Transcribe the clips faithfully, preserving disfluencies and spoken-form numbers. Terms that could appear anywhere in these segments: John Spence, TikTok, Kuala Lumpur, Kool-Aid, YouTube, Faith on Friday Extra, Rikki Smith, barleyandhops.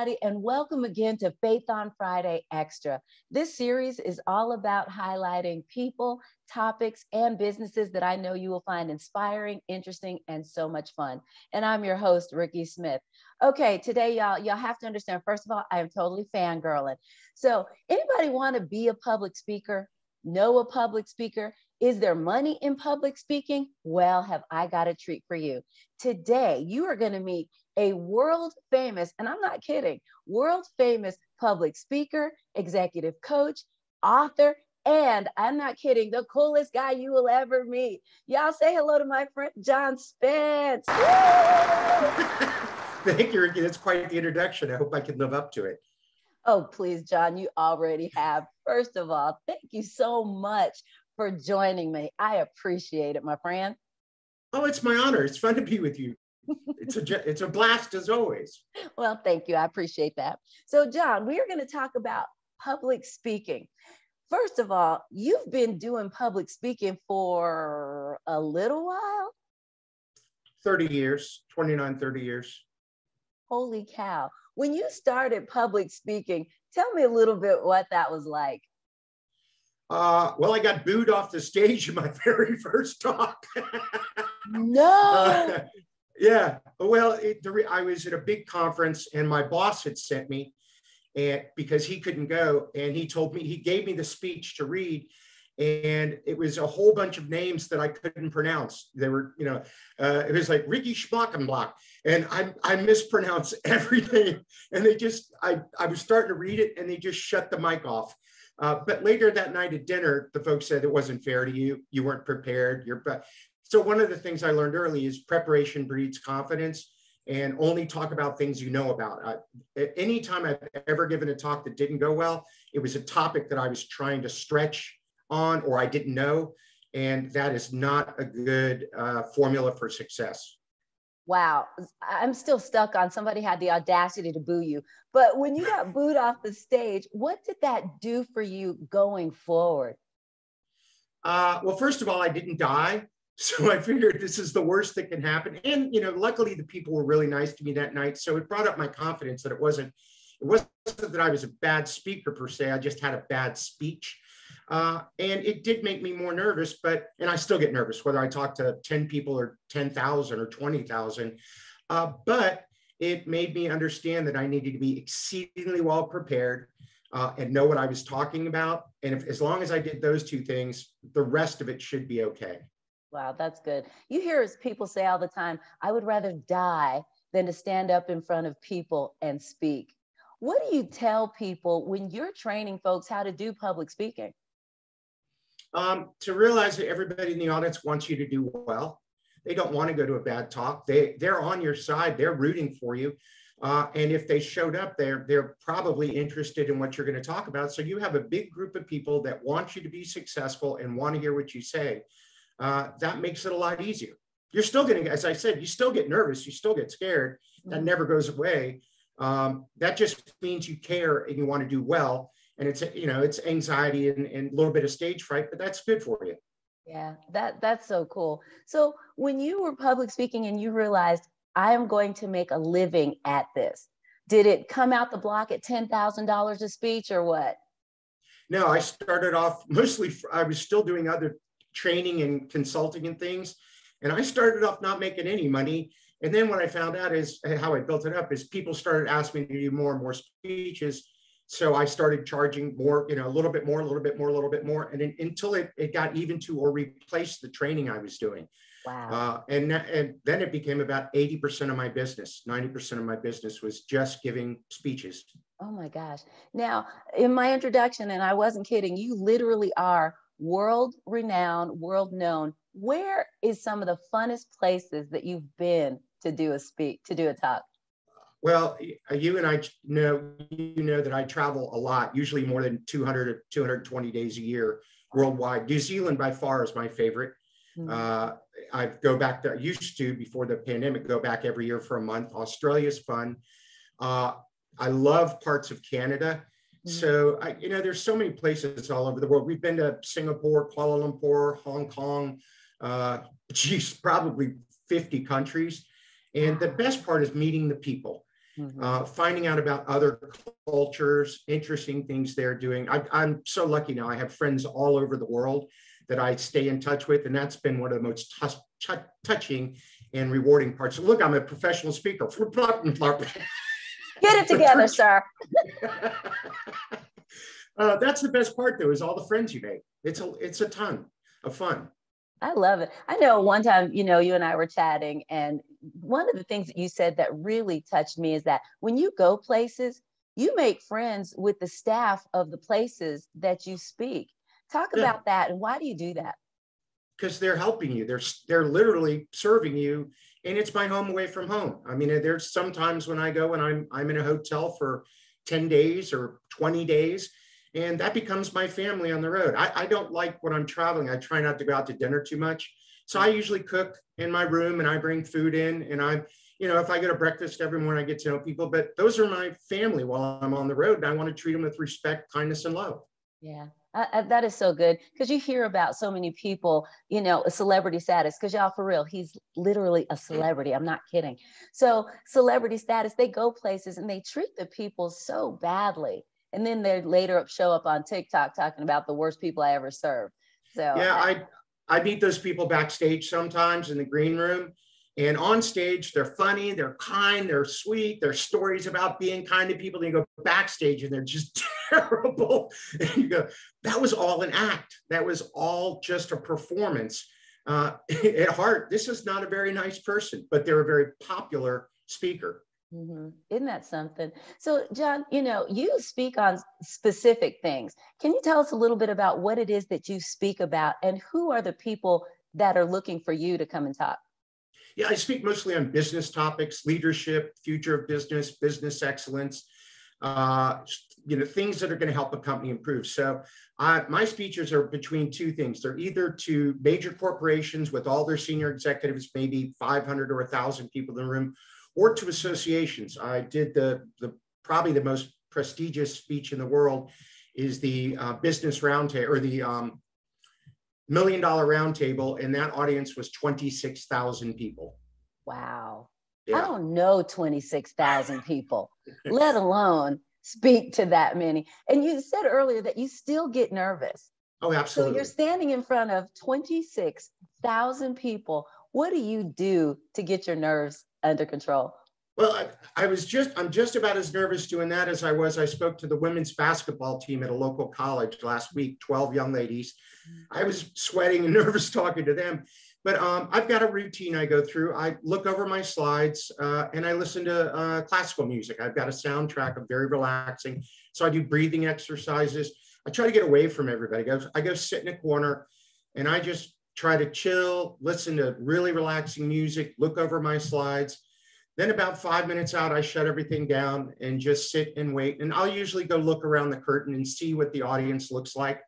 everybody, and welcome again to Faith on Friday Extra. This series is all about highlighting people, topics, and businesses that I know you will find inspiring, interesting, and so much fun. And I'm your host, Rikki Smith. Okay, today, y'all, y'all have to understand, first of all, I am totally fangirling. So anybody want to be a public speaker? Know a public speaker? Is there money in public speaking? Well, have I got a treat for you. Today, you are going to meet a world famous, and I'm not kidding, world famous public speaker, executive coach, author, and I'm not kidding, the coolest guy you will ever meet. Y'all say hello to my friend, John Spence. Thank you, Rikki. That's quite the introduction. I hope I can live up to it. Oh, please, John, you already have. First of all, thank you so much for joining me. I appreciate it, my friend. Oh, it's my honor. It's fun to be with you. It's a, it's a blast as always. Well, thank you. I appreciate that. So, John, we are going to talk about public speaking. First of all, you've been doing public speaking for a little while? thirty years, twenty-nine, thirty years. Holy cow. When you started public speaking, tell me a little bit what that was like. Uh, well, I got booed off the stage in my very first talk. No. Uh, yeah. Well, it, the, I was at a big conference and my boss had sent me and because he couldn't go. And he told me, he gave me the speech to read. And it was a whole bunch of names that I couldn't pronounce. They were, you know, uh, it was like Rikki Schmackenblock. And I, I mispronounce everything. And they just, I, I was starting to read it and they just shut the mic off. Uh, but later that night at dinner, the folks said it wasn't fair to you. You weren't prepared. You're pre so one of the things I learned early is preparation breeds confidence, and only talk about things you know about. I, anytime I've ever given a talk that didn't go well, it was a topic that I was trying to stretch on or I didn't know. And that is not a good uh, formula for success. Wow, I'm still stuck on somebody had the audacity to boo you. But when you got booed off the stage, what did that do for you going forward? Uh, well, first of all, I didn't die. So I figured this is the worst that can happen. And, you know, luckily the people were really nice to me that night. So it brought up my confidence that it wasn't, it wasn't that I was a bad speaker per se, I just had a bad speech. Uh, and it did make me more nervous, but, and I still get nervous, whether I talk to ten people or ten thousand or twenty thousand, uh, but it made me understand that I needed to be exceedingly well prepared uh, and know what I was talking about. And if, as long as I did those two things, the rest of it should be okay. Wow, that's good. You hear people say all the time, I would rather die than to stand up in front of people and speak. What do you tell people when you're training folks how to do public speaking? Um, to realize that everybody in the audience wants you to do well. They don't want to go to a bad talk. They, they're on your side. They're rooting for you. Uh, and if they showed up, they're, they're probably interested in what you're going to talk about. So you have a big group of people that want you to be successful and want to hear what you say. Uh, that makes it a lot easier. You're still going to, as I said, you still get nervous. You still get scared. That never goes away. Um, that just means you care and you want to do well. And it's, you know, it's anxiety and, and a little bit of stage fright, but that's good for you. Yeah, that, that's so cool. So when you were public speaking and you realized, I am going to make a living at this, did it come out the block at ten thousand dollars a speech or what? No, I started off mostly, I was still doing other training and consulting and things. And I started off not making any money. And then what I found out is how I built it up is people started asking me to do more and more speeches. So I started charging more, you know, a little bit more, a little bit more, a little bit more. And then, until it, it got even to or replaced the training I was doing. Wow. Uh, and, and then it became about eighty percent of my business. ninety percent of my business was just giving speeches. Oh my gosh. Now, in my introduction, and I wasn't kidding, you literally are world renowned, world known. Where is some of the funnest places that you've been to do a speak, to do a talk? Well, you and I know, you know that I travel a lot, usually more than two hundred, two hundred twenty days a year worldwide. New Zealand by far is my favorite. Mm-hmm. uh, I go back to, I used to before the pandemic, go back every year for a month. Australia's fun. Uh, I love parts of Canada. Mm-hmm. So, I, you know, there's so many places all over the world. We've been to Singapore, Kuala Lumpur, Hong Kong, uh, geez, probably fifty countries. And the best part is meeting the people. mm-hmm. uh, finding out about other cultures, interesting things they're doing. I, I'm so lucky now. I have friends all over the world that I stay in touch with. And that's been one of the most t- t- touching and rewarding parts. So look, I'm a professional speaker. Get it together, sir. uh, that's the best part, though, is all the friends you make. It's a, it's a ton of fun. I love it. I know one time, you know, you and I were chatting, and one of the things that you said that really touched me is that when you go places, you make friends with the staff of the places that you speak. Talk yeah. about that, and why do you do that? Because they're helping you. They're they're literally serving you, and it's my home away from home. I mean, there's sometimes when I go and I'm I'm in a hotel for ten days or twenty days, and that becomes my family on the road. I, I don't like when I'm traveling. I try not to go out to dinner too much, so I usually cook in my room and I bring food in. And I, you know, if I go to breakfast every morning, I get to know people. But those are my family while I'm on the road, and I want to treat them with respect, kindness, and love. Yeah. Uh, that is so good, because you hear about so many people, you know, a celebrity status, because y'all, for real, he's literally a celebrity. I'm not kidding. So celebrity status, they go places and they treat the people so badly. And then they later up show up on TikTok talking about the worst people I ever served. So yeah, I, I meet those people backstage sometimes in the green room, and on stage, they're funny, they're kind, they're sweet, there's stories about being kind to people. Then you go backstage and they're just terrible. And you go, that was all an act. That was all just a performance. Uh, at heart, this is not a very nice person, but they're a very popular speaker. Mm-hmm. Isn't that something? So, John, you know, you speak on specific things. Can you tell us a little bit about what it is that you speak about, and who are the people that are looking for you to come and talk? Yeah, I speak mostly on business topics, leadership, future of business, business excellence, uh, you know, things that are going to help a company improve. So I, my speeches are between two things. They're either to major corporations with all their senior executives, maybe five hundred or one thousand people in the room, or to associations. I did the, the probably the most prestigious speech in the world is the uh, business roundtable, or the um, Million Dollar Roundtable, and that audience was twenty-six thousand people. Wow. Yeah. I don't know twenty-six thousand people, let alone speak to that many. And you said earlier that you still get nervous. Oh, absolutely. So you're standing in front of twenty-six thousand people. What do you do to get your nerves under control? Well, I, I was just, I'm just about as nervous doing that as I was. I spoke to the women's basketball team at a local college last week, twelve young ladies. I was sweating and nervous talking to them, but um, I've got a routine I go through. I look over my slides uh, and I listen to uh, classical music. I've got a soundtrack of very relaxing. So I do breathing exercises. I try to get away from everybody. I go, I go sit in a corner and I just try to chill, listen to really relaxing music, look over my slides. Then about five minutes out, I shut everything down and just sit and wait. And I'll usually go look around the curtain and see what the audience looks like,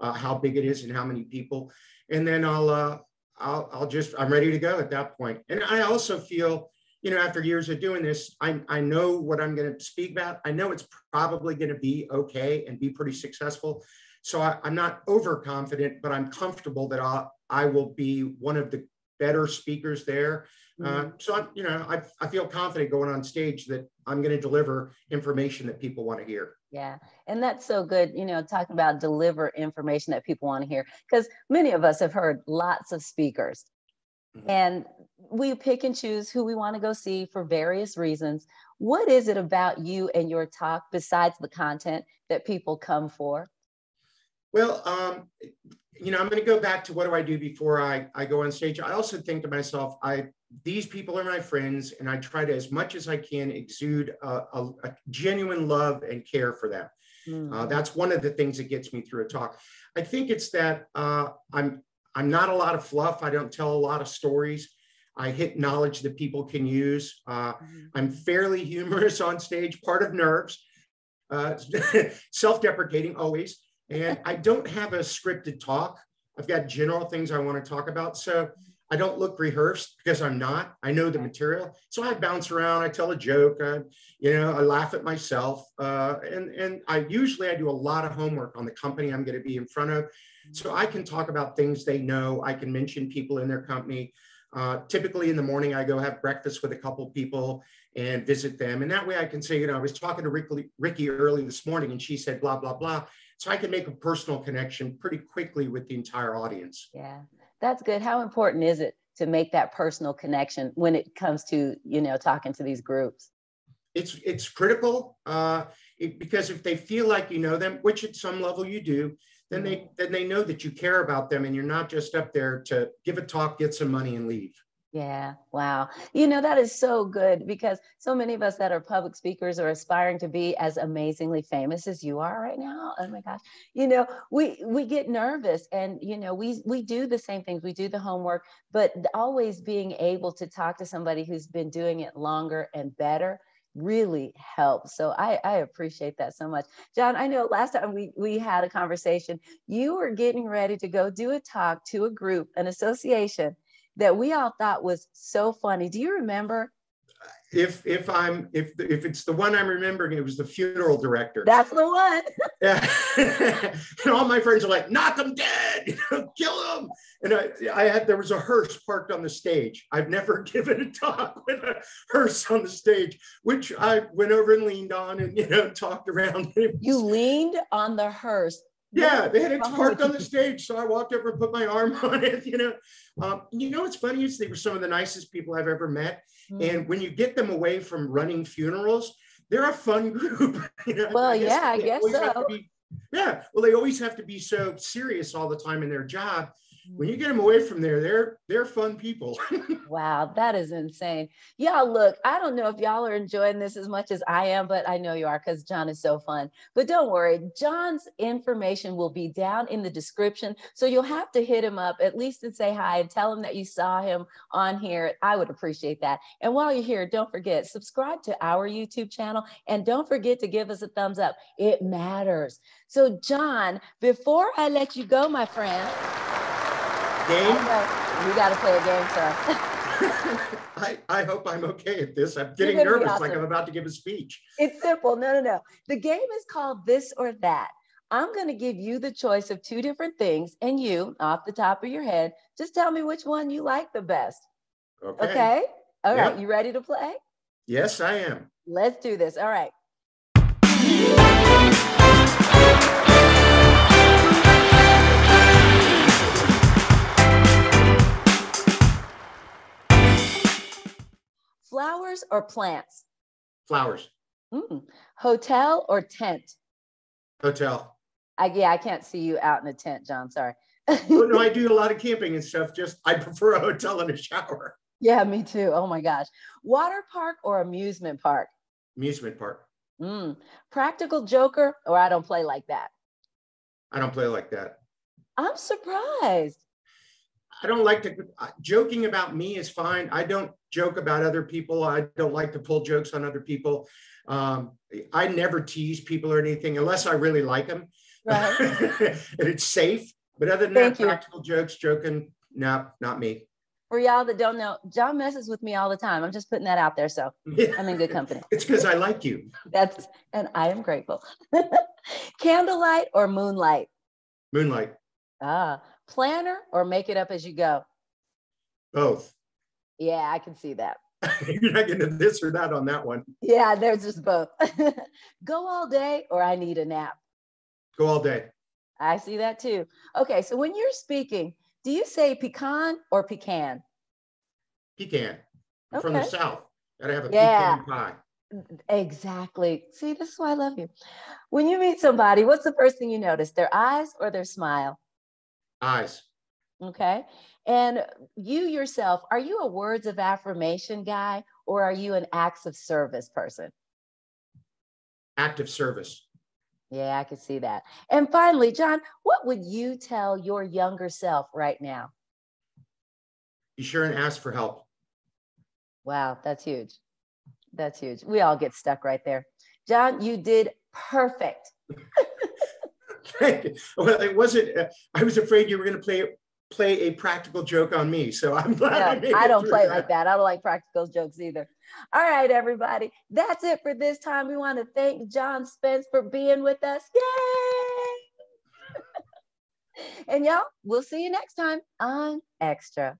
uh, how big it is and how many people. And then I'll, uh, I'll, I'll just, I'm ready to go at that point. And I also feel, you know, after years of doing this, I, I know what I'm going to speak about. I know it's probably going to be okay and be pretty successful. So I, I'm not overconfident, but I'm comfortable that I'll, I will be one of the better speakers there. Uh, so, I, you know, I, I feel confident going on stage that I'm going to deliver information that people want to hear. Yeah. And that's so good, you know, talking about deliver information that people want to hear, because many of us have heard lots of speakers mm-hmm. and we pick and choose who we want to go see for various reasons. What is it about you and your talk besides the content that people come for? Well, um, you know, I'm going to go back to what do I do before I, I go on stage. I also think to myself, I these people are my friends, and I try to, as much as I can, exude a, a, a genuine love and care for them. Mm. Uh, that's one of the things that gets me through a talk. I think it's that uh, I'm I'm not a lot of fluff. I don't tell a lot of stories. I hit knowledge that people can use. Uh, mm. I'm fairly humorous on stage, part of nerves, uh, self-deprecating always. And I don't have a scripted talk. I've got general things I want to talk about. So I don't look rehearsed because I'm not. I know the material. So I bounce around. I tell a joke. I, you know, I laugh at myself. Uh, and, and I usually I do a lot of homework on the company I'm going to be in front of. So I can talk about things they know. I can mention people in their company. Uh, typically in the morning, I go have breakfast with a couple people and visit them. And that way I can say, you know, I was talking to Rikki, Rikki early this morning and she said, blah, blah, blah. So I can make a personal connection pretty quickly with the entire audience. Yeah, that's good. How important is it to make that personal connection when it comes to, you know, talking to these groups? It's, it's critical uh, it, because if they feel like you know them, which at some level you do, then they, then they know that you care about them and you're not just up there to give a talk, get some money and leave. Yeah. Wow. You know, that is so good because so many of us that are public speakers or aspiring to be as amazingly famous as you are right now. Oh my gosh. You know, we, we get nervous and, you know, we, we do the same things. We do the homework, but always being able to talk to somebody who's been doing it longer and better really helps. So I, I appreciate that so much. John, I know last time we, we had a conversation, you were getting ready to go do a talk to a group, an association that we all thought was so funny. Do you remember? If if I'm if if it's the one I'm remembering, it was the funeral director. That's the one. Yeah. And all my friends are like, knock them dead, kill them. And I, I had there was a hearse parked on the stage. I've never given a talk with a hearse on the stage, which I went over and leaned on and you know talked around. Was, you leaned on the hearse. Yeah, they had it parked on the stage. So I walked over and put my arm on it, you know. Um, you know, what's funny is they were some of the nicest people I've ever met. Mm-hmm. And when you get them away from running funerals, they're a fun group. You know? Well, I guess, yeah, I guess so. Be, yeah, well, they always have to be so serious all the time in their job. When you get them away from there, they're they're fun people. Wow, that is insane. Y'all, look, I don't know if y'all are enjoying this as much as I am, but I know you are because John is so fun. But don't worry, John's information will be down in the description. So you'll have to hit him up at least and say hi and tell him that you saw him on here. I would appreciate that. And while you're here, don't forget, subscribe to our YouTube channel and don't forget to give us a thumbs up. It matters. So John, before I let you go, my friend, game? Okay. You got to play a game, sir. I, I hope I'm okay at this. I'm getting nervous awesome. Like I'm about to give a speech. It's simple. No, no, no. The game is called This or That. I'm going to give you the choice of two different things, and you, off the top of your head, just tell me which one you like the best. Okay. Okay? All yep. right. You ready to play? Yes, I am. Let's do this. All right. Flowers or plants? Flowers. Mm. Hotel or tent? Hotel. I, yeah, I can't see you out in a tent, John. Sorry. Well, no, I do a lot of camping and stuff. Just I prefer a hotel and a shower. Yeah, me too. Oh my gosh. Water park or amusement park? Amusement park. Mm. Practical joker or I don't play like that? I don't play like that. I'm surprised. I don't like to, uh, joking about me is fine. I don't joke about other people. I don't like to pull jokes on other people. Um, I never tease people or anything unless I really like them. Right. And it's safe. But other than Thank that, you. Practical jokes, joking, no, not me. For y'all that don't know, John messes with me all the time. I'm just putting that out there. So yeah. I'm in good company. It's because I like you. That's, and I am grateful. Candlelight or moonlight? Moonlight. Ah. Planner or make it up as you go? Both. Yeah, I can see that. You're not getting this or that on that one. Yeah, there's just both. Go all day or I need a nap? Go all day. I see that too. Okay, so when you're speaking, do you say pecan or pecan? Pecan. I'm okay. From the South. Gotta have a yeah. pecan pie. Exactly. See, this is why I love you. When you meet somebody, what's the first thing you notice? Their eyes or their smile? Eyes. Okay. And you yourself, are you a words of affirmation guy or are you an acts of service person? Act of service. Yeah, I can see that. And finally, John, what would you tell your younger self right now? Be sure and ask for help. Wow, that's huge. That's huge. We all get stuck right there. John, you did perfect. Thank you. Well, it wasn't, uh, I was afraid you were going to play play a practical joke on me. So I'm glad no, I made I don't it play that. Like that. I don't like practical jokes either. All right, everybody. That's it for this time. We want to thank John Spence for being with us. Yay! And y'all, we'll see you next time on Extra.